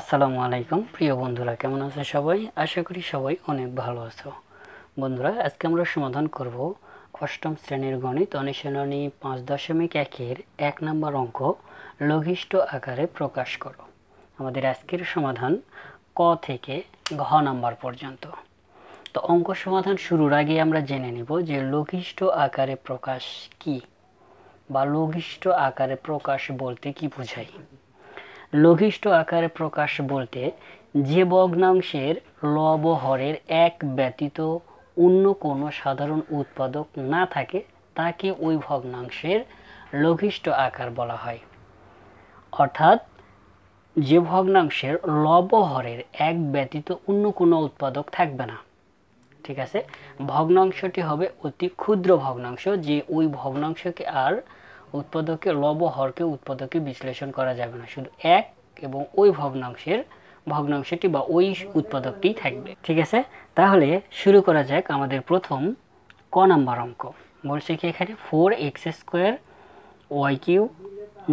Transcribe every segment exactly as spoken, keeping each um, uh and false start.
আসসালামু আলাইকুম প্রিয় বন্ধুরা, কেমন আছো সবাই? আশা করি সবাই অনেক ভালো আছো। বন্ধুরা, আজকে আমরা সমাধান করব অষ্টম শ্রেণীর গণিত অনুশীলনী পাঁচ দশমিক একের এক নম্বর অঙ্ক লঘিষ্ঠ আকারে প্রকাশ করো। আমাদের আজকের সমাধান ক থেকে ঘ নাম্বার পর্যন্ত। তো অঙ্ক সমাধান শুরুর আগে আমরা জেনে নেব যে লঘিষ্ঠ আকারে প্রকাশ কি, বা লঘিষ্ঠ আকারে প্রকাশ বলতে কি বোঝায়। লঘিষ্ঠ আকারে প্রকাশ বলতে যে ভগ্নাংশের লব হরের এক ব্যতীত অন্য কোনো সাধারণ উৎপাদক না থাকে তাকে ওই ভগ্নাংশের লঘিষ্ঠ আকার বলা হয়। অর্থাৎ যে ভগ্নাংশের লব হরের এক ব্যতীত অন্য কোনো উৎপাদক থাকবে না, ঠিক আছে, ভগ্নাংশটি হবে অতি ক্ষুদ্র ভগ্নাংশ, যে ওই ভগ্নাংশকে আর উৎপাদকে লব হরকে উৎপাদকে বিশ্লেষণ করা যাবে না, শুধু এক এবং ওই ভগ্নাংশের ভগ্নাংশটি বা ওই উৎপাদকটি থাকবে, ঠিক আছে। তাহলে শুরু করা যাক আমাদের প্রথম ক নাম্বার অঙ্ক। বলছে কি এখানে four x square y q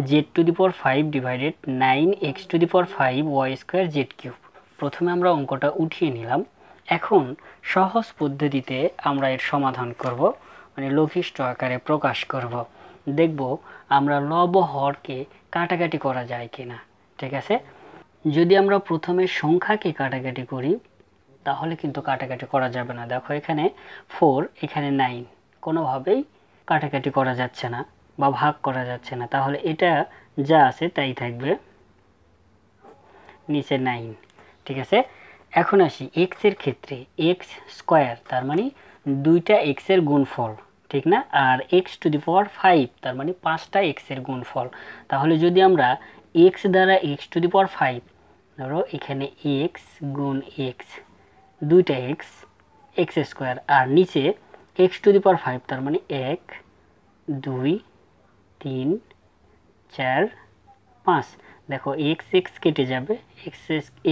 z to the power five divided nine x to the power five y square z cube. প্রথমে আমরা অঙ্কটা উঠিয়ে নিলাম, এখন সহজ পদ্ধতিতে আমরা এর সমাধান করব, মানে লঘিষ্ঠ আকারে প্রকাশ করব। দেখব আমরা লব হরকে কাটাকাটি করা যায় কিনা, ঠিক আছে। যদি আমরা প্রথমে সংখ্যাকে কাটাকাটি করি তাহলে কিন্তু কাটাকাটি করা যাবে না। দেখো এখানে ফোর, এখানে নাইন, কোনোভাবেই কাটাকাটি করা যাচ্ছে না বা ভাগ করা যাচ্ছে না, তাহলে এটা যা আছে তাই থাকবে, নিচে নাইন, ঠিক আছে। এখন আসি এক্সের ক্ষেত্রে, এক্স স্কোয়ার তার মানে দুইটা এক্সের গুণফল, ঠিক না, আর x to the power five তার মানে পাঁচটা এক্সের গুণফল। তাহলে যদি আমরা এক্স দ্বারা x to the power five, ধরো এখানে এক্স গুণ এক্স, দুইটা এক্স, এক্স স্কোয়ার, আর নিচে x to the power five তার মানে এক, দুই, তিন, চার, পাঁচ। দেখো এক্স এক্স কেটে যাবে, এক্স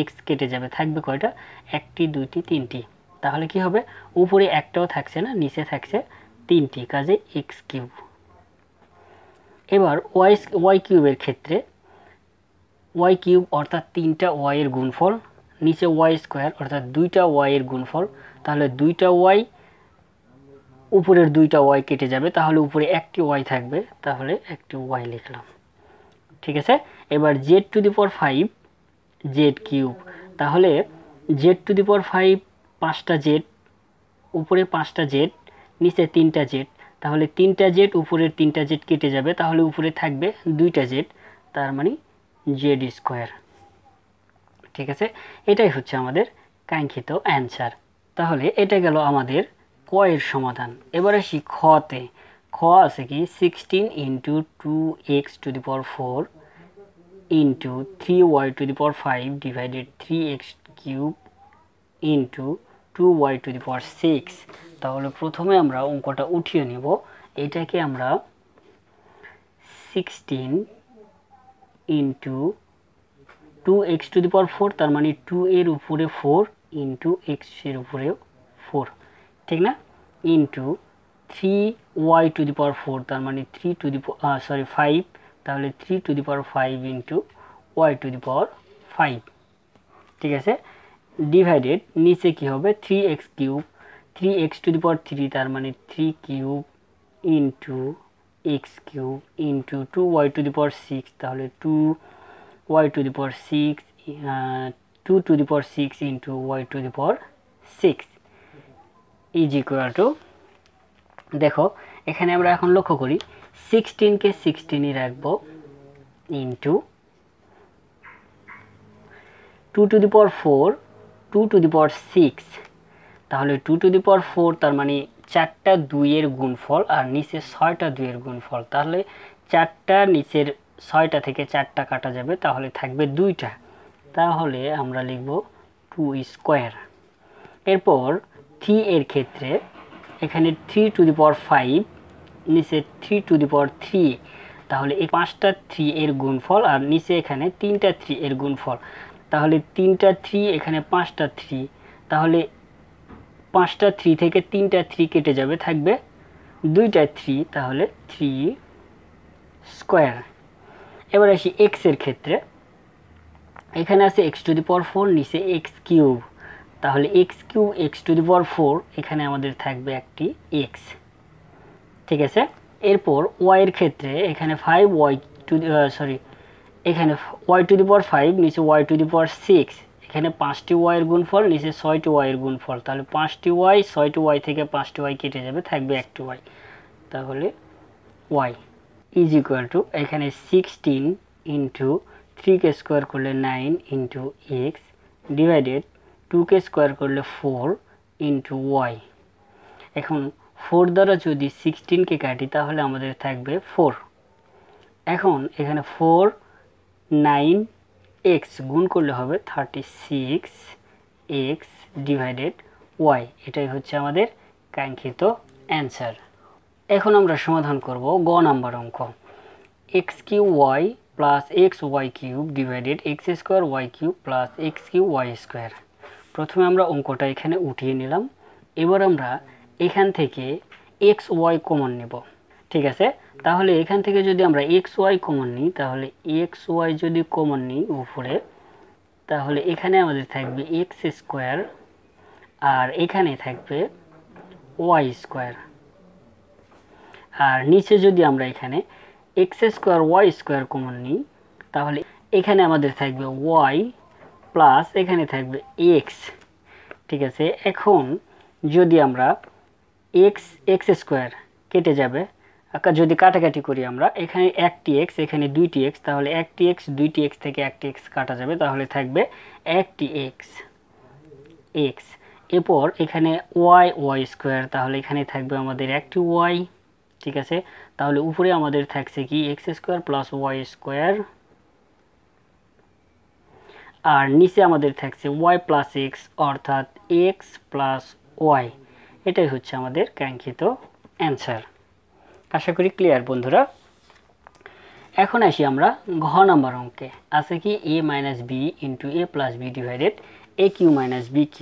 এক্স কেটে যাবে, থাকবে কয়টা, একটি, দুইটি, তিনটি। তাহলে কি হবে, উপরে একটাও থাকছে না, নিচে থাকছে তিনটি, কাজে এক্স কিউব। এবার ওয়াই ওয়াই কিউবের ক্ষেত্রে, ওয়াই কিউব অর্থাৎ তিনটা ওয়াইয়ের গুণফল, নিচে ওয়াই স্কোয়ার অর্থাৎ দুইটা ওয়াইয়ের গুণফল। তাহলে দুইটা ওয়াই, উপরের দুইটা ওয়াই কেটে যাবে, তাহলে উপরে একটি ওয়াই থাকবে, তাহলে একটি ওয়াই লিখলাম, ঠিক আছে। এবার z to the power five z cube, তাহলে z to the power five পাঁচটা জেড, উপরে পাঁচটা জেড, নিচে তিনটা জেড, তাহলে তিনটা জেড উপরের তিনটা জেড কেটে যাবে, তাহলে উপরে থাকবে দুইটা জেড, তার মানে জেড স্কোয়ার, ঠিক আছে। এটাই হচ্ছে আমাদের কাঙ্ক্ষিত অ্যান্সার। তাহলে এটা গেল আমাদের ক এর সমাধান। এবার আসি খতে। খ আছে কি sixteen into two x to the power four into three y to the power five divided three x cube into two y to the power six. তাহলে প্রথমে আমরা অঙ্কটা উঠিয়ে নেব, এটাকে আমরা sixteen into two x to the power four তার মানে টু এর উপরে ফোর ইন্টু এক্সের উপরেও ফোর, ঠিক না, into three y to the power four তার মানে three to the sorry five, তাহলে three to the power five into Y to the power five, ঠিক আছে, ডিভাইডেড নিচে কি হবে three x cube, three x to the power three তার মানে three cube into x cube into two y to the power six, তাহলে two y to the power six, two to the power six into Y to the power six is equal to. দেখো এখানে আমরা এখন লক্ষ্য করি সিক্সটিনকে সিক্সটিনই রাখবো, into two to the power four, two to the power six, তাহলে two to the power four তার মানে চারটা দুইয়ের গুণফল, আর নিচে ছয়টা দুইয়ের গুণফল, তাহলে চারটা নিচের ছয়টা থেকে চারটা কাটা যাবে, তাহলে থাকবে দুইটা, তাহলে আমরা লিখব টু স্কোয়ার। এরপর থ্রি এর ক্ষেত্রে এখানে three to the power five, নিচে three to the power three, তাহলে এই পাঁচটা থ্রি এর গুণফল, আর নিচে এখানে তিনটা থ্রি এর গুণফল, তাহলে তিনটা থ্রি, এখানে পাঁচটা থ্রি, তাহলে পাঁচটা থ্রি থেকে তিনটা থ্রি কেটে যাবে, থাকবে দুইটা থ্রি, তাহলে থ্রি স্কোয়ার। এবার আসি এক্সের ক্ষেত্রে, এখানে আছে x to the power four নিচে x কিউব তাহলে x cube x to the power four এখানে আমাদের থাকবে একটি x ঠিক আছে এরপর y এর ক্ষেত্রে এখানে five y টু সরি এখানে y to the power five নিচে y to the power six এখানে পাঁচটি y এর গুণফল নিচে ছয়টি y এর গুণফল তাহলে পাঁচটি y ছয়টি y থেকে পাঁচটি y কেটে যাবে থাকবে একটি y তাহলে y is equal to এখানে sixteen into three k square করলে nine into x divided two k square করলে four into y এখন four দ্বারা যদি sixteen কে কাটি তাহলে আমাদের থাকবে four এখন এখানে four nine x গুণ করলে হবে thirty-six x divided y এটাই হচ্ছে আমাদের কাঙ্ক্ষিত অ্যানসার এখন আমরা সমাধান করব গ নাম্বার অঙ্ক x cube y plus xy cube divided x square y cube plus x cube y square प्रथमे आम्रा अंकटा एखाने उठिए निलाम एबार आम्रा एखान थेके xy कमन नेब ठीक आछे ताहले एखान थेके जोदि आम्रा xy कमन निई ताहले xy जोदि कमन निई उपरे ताहले एखाने आमादेर थाकबे x square आर एखाने थाकबे y square आर नीचे जोदि आम्रा एखाने x square y square कमन नी ताहले एखाने आमादेर थाकबे y प्लस एखाने थाकबे x ठीक आछे एखन जोदि आमरा x x square केटे जाबे आका जोदि काटाकाटी करी आमरा एखाने one टी x एखाने two टी x ताहले one टी x two टी x थेके one टी x काटा जाबे ताहले थाकबे one टी x x एरपर एखाने y y square ताहले एखाने थाकबे आमादेर one टी y ঠিক আছে তাহলে উপরে আমাদের থাকছে কি x square + y square আর নিচে আমাদের থাকছে y + x অর্থাৎ x + y এটাই হচ্ছে আমাদের কাঙ্ক্ষিত आंसर আশা করি ক্লিয়ার বন্ধুরা এখন আসি আমরা ঘ নাম্বার অঙ্কে আছে কি a - b * a + b / aq - bq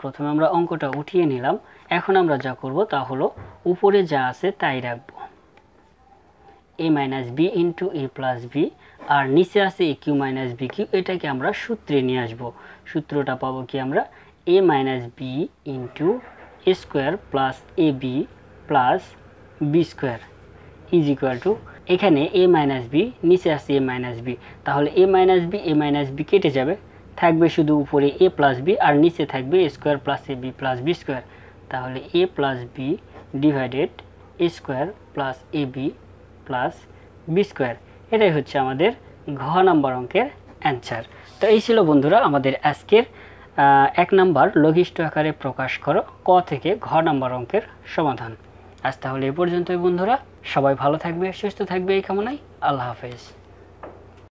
প্রথমে আমরা অঙ্কটা উঠিয়ে নিলাম এখন আমরা যা করব তা হলো উপরে যা আছে তাই রাখব a - b * a + b আর নিচে আছে aq - bq এটাকে আমরা সূত্রে নিয়ে আসব সূত্রটা পাবো কি আমরা a - b * a² + ab + b² = এখানে a - b নিচে আছে a - b তাহলে a - b a - b কেটে যাবে থাকবে শুধু উপরে a + b আর নিচে থাকবে a² + ab + b² তাহলে a + b / a² + ab + b² এটাই হচ্ছে আমাদের ঘ নাম্বার অঙ্কের आंसर তো এই ছিল বন্ধুরা আমাদের আজকের এক নাম্বার লঘিষ্ঠ আকারে প্রকাশ করো ক থেকে ঘ নাম্বার অঙ্কের সমাধান আজ তাহলে এই পর্যন্তই বন্ধুরা সবাই ভালো থাকবে সুস্থ থাকবে এই কামনাই আল্লাহ হাফেজ